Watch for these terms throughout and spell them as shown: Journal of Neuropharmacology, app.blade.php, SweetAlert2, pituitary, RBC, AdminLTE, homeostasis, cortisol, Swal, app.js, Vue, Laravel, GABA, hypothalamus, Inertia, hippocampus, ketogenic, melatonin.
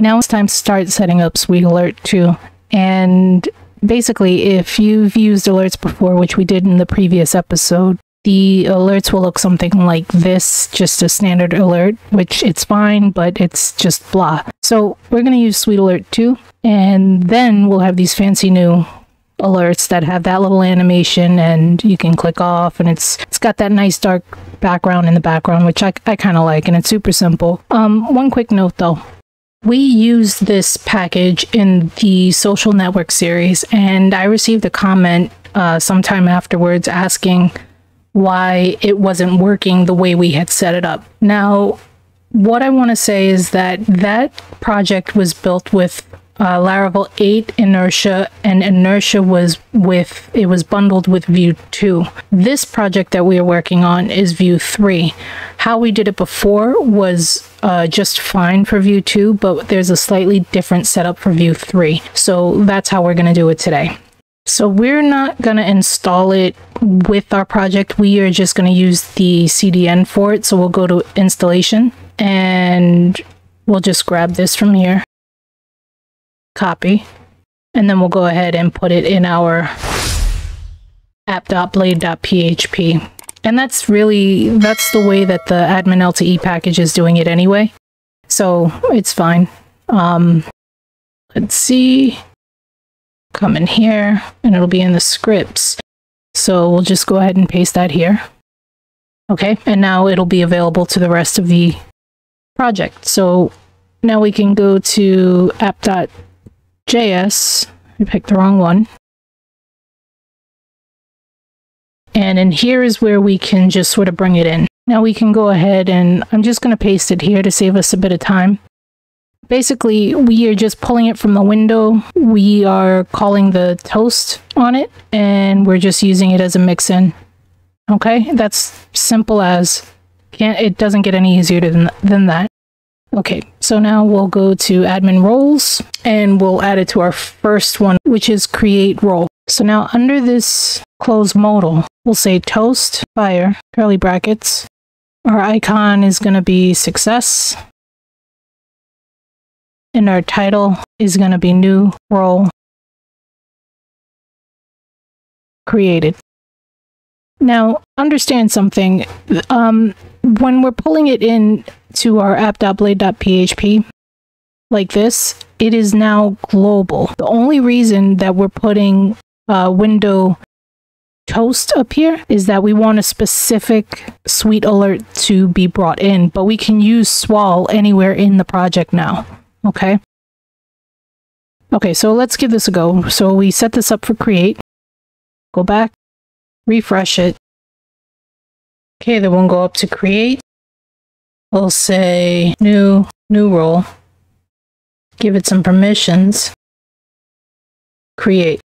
Now it's time to start setting up SweetAlert2. And basically, if you've used alerts before, which we did in the previous episode, the alerts will look something like this, just a standard alert, which it's fine, but it's just blah. So we're going to use SweetAlert2, and then we'll have these fancy new alerts that have that little animation, and you can click off, and it's got that nice dark background in the background, which I kind of like, and it's super simple. One quick note though. We used this package in the social network series, and I received a comment sometime afterwards asking why it wasn't working the way we had set it up. Now, what I want to say is that that project was built with Laravel 8 Inertia, and Inertia was bundled with Vue 2. This project that we are working on is Vue 3. How we did it before was just fine for Vue 2, but there's a slightly different setup for Vue 3. So that's how we're going to do it today. So we're not going to install it with our project. We are just going to use the CDN for it. So we'll go to installation, and we'll just grab this from here. Copy, and then we'll go ahead and put it in our app.blade.php. And that's the way that the AdminLTE package is doing it anyway. So it's fine. Let's see, come in here and it'll be in the scripts. So we'll just go ahead and paste that here. Okay, and now it'll be available to the rest of the project. So now we can go to app.js, I picked the wrong one. And in here is where we can just sort of bring it in. Now we can go ahead and I'm just going to paste it here to save us a bit of time. Basically, we are just pulling it from the window. We are calling the toast on it, and we're just using it as a mixin. Okay, that's simple as. It doesn't get any easier than that. Okay, so now we'll go to admin roles, and we'll add it to our first one, which is create role. So now under this close modal, we'll say toast, fire, curly brackets. Our icon is going to be success. And our title is going to be new role created. Now, understand something. When we're pulling it in to our app.blade.php like this, it is now global. The only reason that we're putting window toast up here is that we want a specific Sweet Alert to be brought in, but we can use Swal anywhere in the project now. Okay. Okay, so let's give this a go. So we set this up for create. Go back, refresh it. Okay, then we'll go up to create. We'll say new role. Give it some permissions. Create.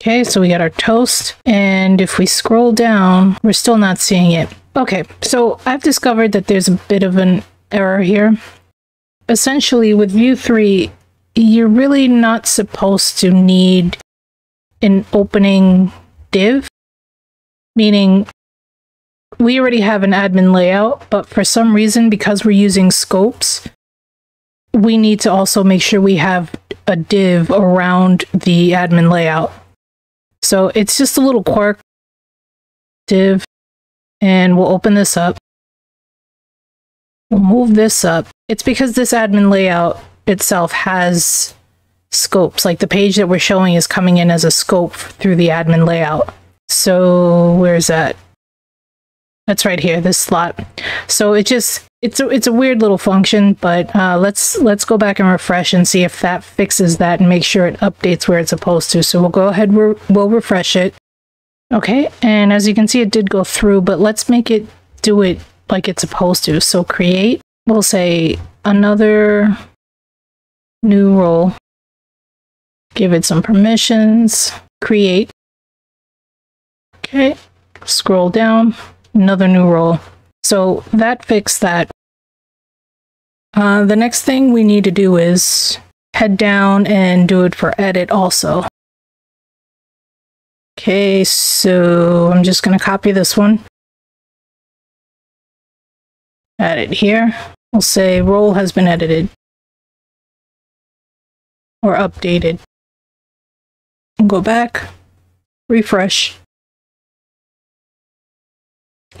Okay, so we got our toast, and if we scroll down, we're still not seeing it. Okay, so I've discovered that there's a bit of an error here. Essentially, with Vue 3, you're really not supposed to need an opening div, meaning we already have an admin layout, but for some reason, because we're using scopes, we need to also make sure we have a div around the admin layout. So it's just a little quirk. Div, and we'll open this up. We'll move this up. It's because this admin layout itself has scopes, like the page that we're showing is coming in as a scope through the admin layout. So where's that? That's right here, this slot. So it's a weird little function, but let's go back and refresh and see if that fixes that and make sure it updates where it's supposed to. So we'll go ahead, we'll refresh it. Okay, and as you can see, it did go through, but let's make it do it like it's supposed to. So create, we'll say another new role. Give it some permissions, create. Okay, scroll down. Another new role. So that fixed that. The next thing we need to do is head down and do it for edit also. Okay, so I'm just going to copy this one. Add it here. We'll say role has been edited. or updated. Go back, refresh.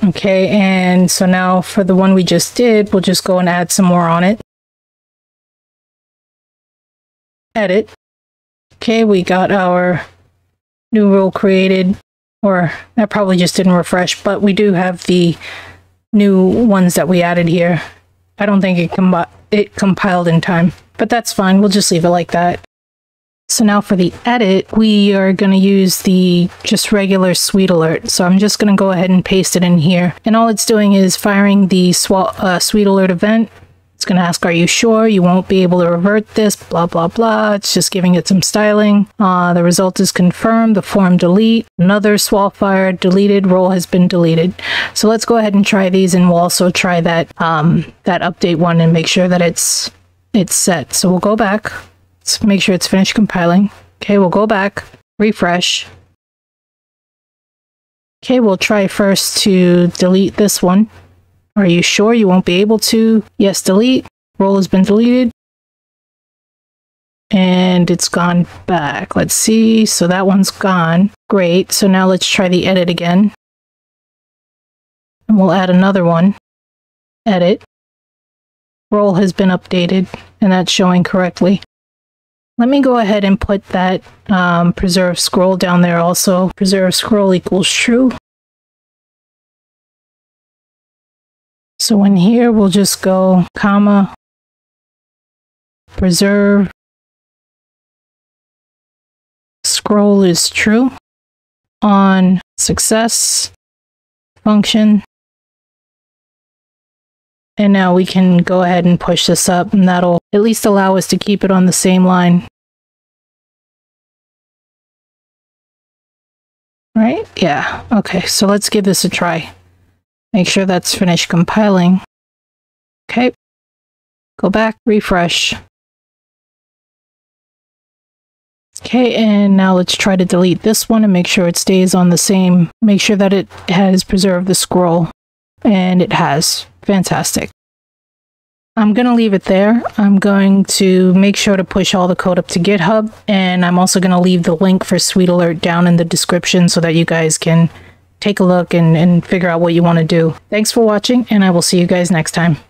Okay, and so now for the one we just did, we'll just go and add some more on it. Edit. Okay, we got our new rule created, or that probably just didn't refresh, but we do have the new ones that we added here. I don't think it compiled in time, but that's fine. We'll just leave it like that. So now for the edit, we are going to use the just regular SweetAlert. So I'm just going to go ahead and paste it in here. And all it's doing is firing the SweetAlert event. It's going to ask, are you sure you won't be able to revert this? Blah, blah, blah. It's just giving it some styling. The result is confirmed. The form delete. Another Swal fire deleted. Role has been deleted. So let's go ahead and try these, and we'll also try that, that update one and make sure that it's set. So we'll go back. Let's make sure it's finished compiling. Okay, we'll go back, refresh. Okay, we'll try first to delete this one. Are you sure you won't be able to? Yes, delete. Role has been deleted. And it's gone back. Let's see. So that one's gone. Great. So now let's try the edit again. And we'll add another one. Edit. Role has been updated, and that's showing correctly. Let me go ahead and put that preserve scroll down there also. Preserve scroll equals true. So in here, we'll just go comma, preserve scroll is true on success function. And now we can go ahead and push this up, and that'll at least allow us to keep it on the same line. Right? Yeah. Okay, so let's give this a try. Make sure that's finished compiling. Okay. Go back, refresh. Okay, and now let's try to delete this one and make sure it stays on the same. Make sure that it has preserved the scroll. And it has. Fantastic. I'm going to leave it there. I'm going to make sure to push all the code up to GitHub, and I'm also going to leave the link for SweetAlert down in the description so that you guys can take a look and figure out what you want to do. Thanks for watching, and I will see you guys next time.